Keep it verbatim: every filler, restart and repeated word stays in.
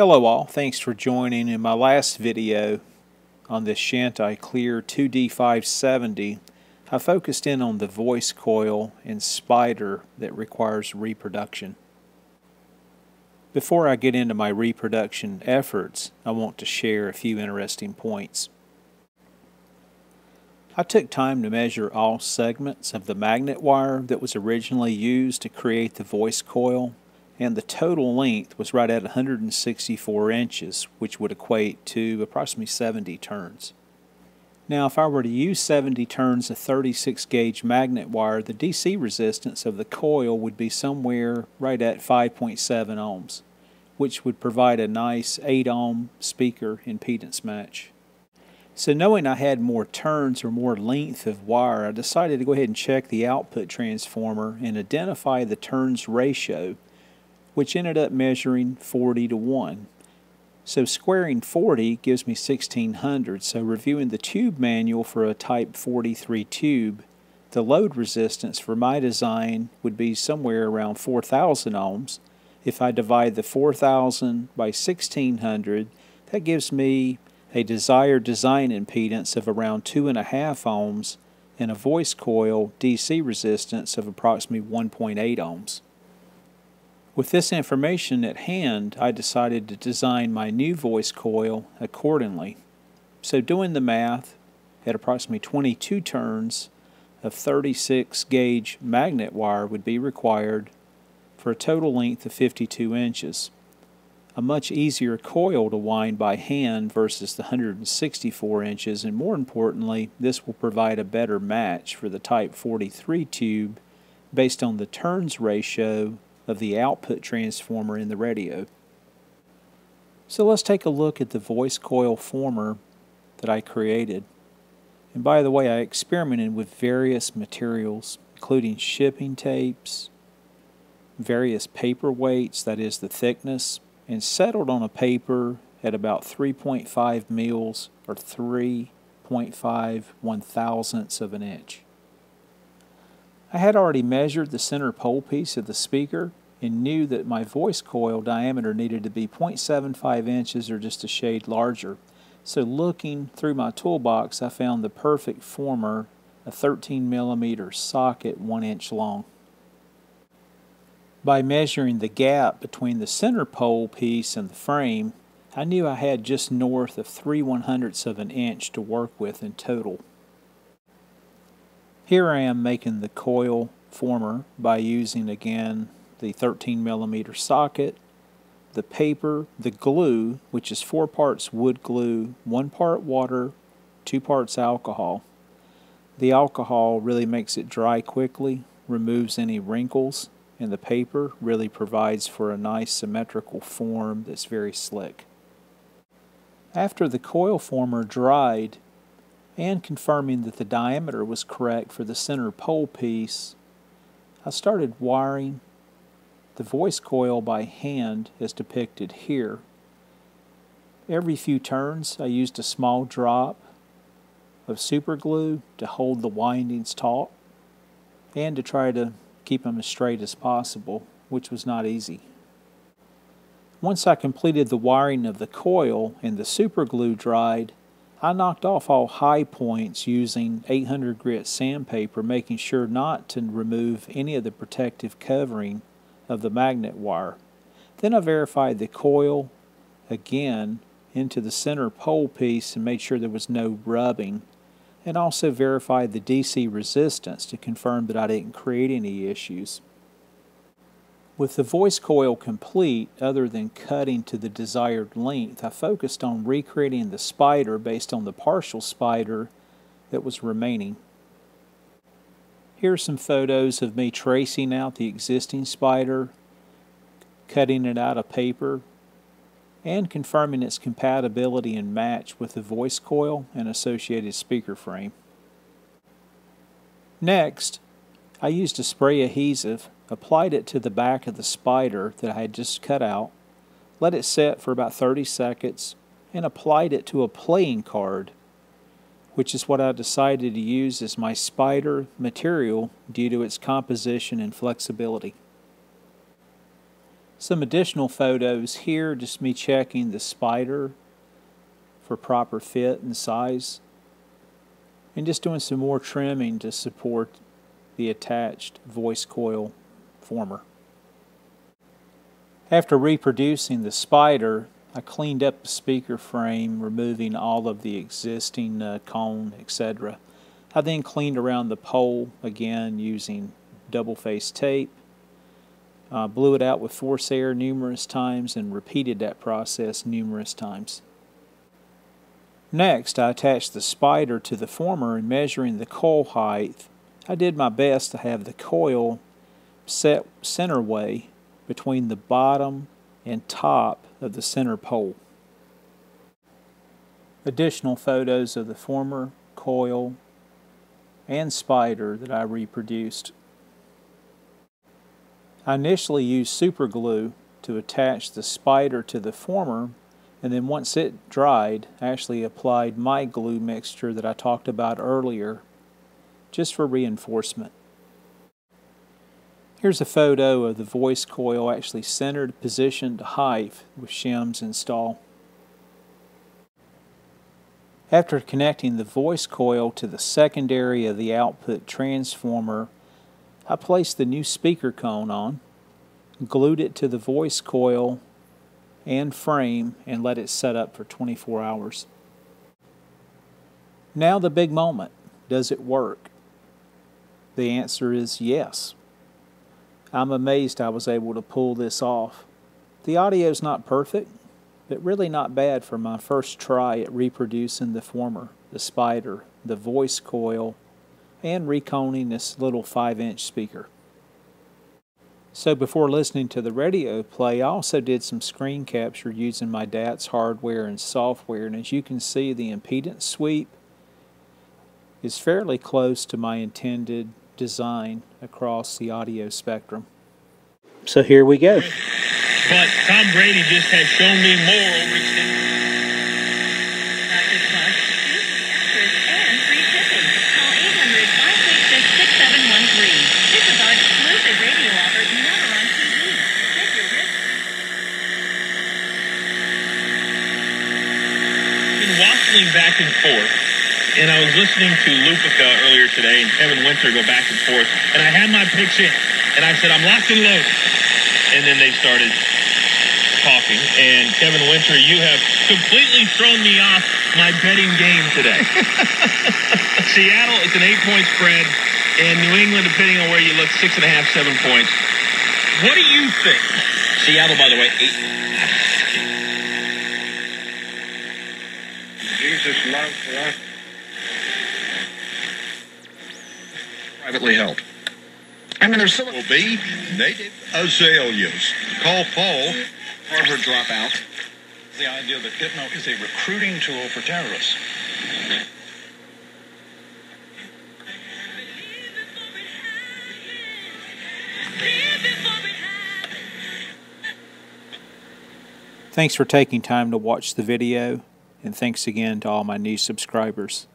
Hello all, thanks for joining. In my last video on this Chanticleer two D five seventy, I focused in on the voice coil and spider that requires reproduction. Before I get into my reproduction efforts, I want to share a few interesting points. I took time to measure all segments of the magnet wire that was originally used to create the voice coil, and the total length was right at one hundred sixty-four inches, which would equate to approximately seventy turns. Now, if I were to use seventy turns of thirty-six gauge magnet wire, the D C resistance of the coil would be somewhere right at five point seven ohms, which would provide a nice eight ohm speaker impedance match. So knowing I had more turns or more length of wire, I decided to go ahead and check the output transformer and identify the turns ratio, which ended up measuring forty to one. So squaring forty gives me sixteen hundred. So reviewing the tube manual for a type forty-three tube, the load resistance for my design would be somewhere around four thousand ohms. If I divide the four thousand by sixteen hundred, that gives me a desired design impedance of around two and a half ohms and a voice coil D C resistance of approximately one point eight ohms. With this information at hand, I decided to design my new voice coil accordingly. So doing the math, at approximately twenty-two turns of thirty-six gauge magnet wire would be required for a total length of fifty-two inches. A much easier coil to wind by hand versus the one hundred sixty-four inches, and more importantly, this will provide a better match for the type forty-three tube based on the turns ratio of the output transformer in the radio. So let's take a look at the voice coil former that I created. And by the way, I experimented with various materials, including shipping tapes, various paper weights, that is the thickness, and settled on a paper at about three point five mils or three point five one thousandths of an inch. I had already measured the center pole piece of the speaker and knew that my voice coil diameter needed to be zero point seven five inches or just a shade larger. So looking through my toolbox, I found the perfect former, a thirteen millimeter socket one inch long. By measuring the gap between the center pole piece and the frame, I knew I had just north of three one-hundredths of an inch to work with in total. Here I am making the coil former by using again the thirteen millimeter socket, the paper, the glue, which is four parts wood glue, one part water, two parts alcohol. The alcohol really makes it dry quickly, removes any wrinkles, and the paper really provides for a nice symmetrical form that's very slick. After the coil former dried, and confirming that the diameter was correct for the center pole piece, I started wiring the voice coil by hand as depicted here. Every few turns I used a small drop of super glue to hold the windings taut and to try to keep them as straight as possible, which was not easy. Once I completed the wiring of the coil and the super glue dried, I knocked off all high points using eight hundred grit sandpaper, making sure not to remove any of the protective covering of the magnet wire. Then I verified the coil again into the center pole piece and made sure there was no rubbing, and also verified the D C resistance to confirm that I didn't create any issues. With the voice coil complete, other than cutting to the desired length, I focused on recreating the spider based on the partial spider that was remaining. Here are some photos of me tracing out the existing spider, cutting it out of paper, and confirming its compatibility and match with the voice coil and associated speaker frame. Next, I used a spray adhesive, applied it to the back of the spider that I had just cut out, let it set for about thirty seconds, and applied it to a playing card, which is what I decided to use as my spider material due to its composition and flexibility. Some additional photos here, just me checking the spider for proper fit and size, and just doing some more trimming to support the attached voice coil former. After reproducing the spider, I cleaned up the speaker frame, removing all of the existing uh, cone, et cetera. I then cleaned around the pole again using double-faced tape, uh, blew it out with force air numerous times, and repeated that process numerous times. Next, I attached the spider to the former, and measuring the coil height, I did my best to have the coil set center way between the bottom and top of the center pole. Additional photos of the former coil and spider that I reproduced. I initially used super glue to attach the spider to the former, and then once it dried, I actually applied my glue mixture that I talked about earlier just for reinforcement. Here's a photo of the voice coil actually centered, positioned to hive with shims installed. After connecting the voice coil to the secondary of the output transformer, I placed the new speaker cone on, glued it to the voice coil and frame, and let it set up for twenty-four hours. Now the big moment. Does it work? The answer is yes. I'm amazed I was able to pull this off. The audio's not perfect, but really not bad for my first try at reproducing the former, the spider, the voice coil, and reconing this little five inch speaker. So before listening to the radio play, I also did some screen capture using my DATS hardware and software, and as you can see, the impedance sweep is fairly close to my intended design across the audio spectrum. So here we go. But Tom Brady just has shown me more over extended. Been waffling back and forth. And I was listening to Lupica earlier today and Kevin Winter go back and forth. And I had my picks in. And I said, I'm locked and loaded. And then they started talking. And Kevin Winter, you have completely thrown me off my betting game today. Seattle, it's an eight-point spread. And New England, depending on where you look, six and a half, seven points. What do you think? Seattle, by the way, eight. Jesus love for us. Privately held. I mean, there's some will be native azaleas. Call Paul. Harvard dropout. The idea that Hypno is a recruiting tool for terrorists. Thanks for taking time to watch the video, and thanks again to all my new subscribers.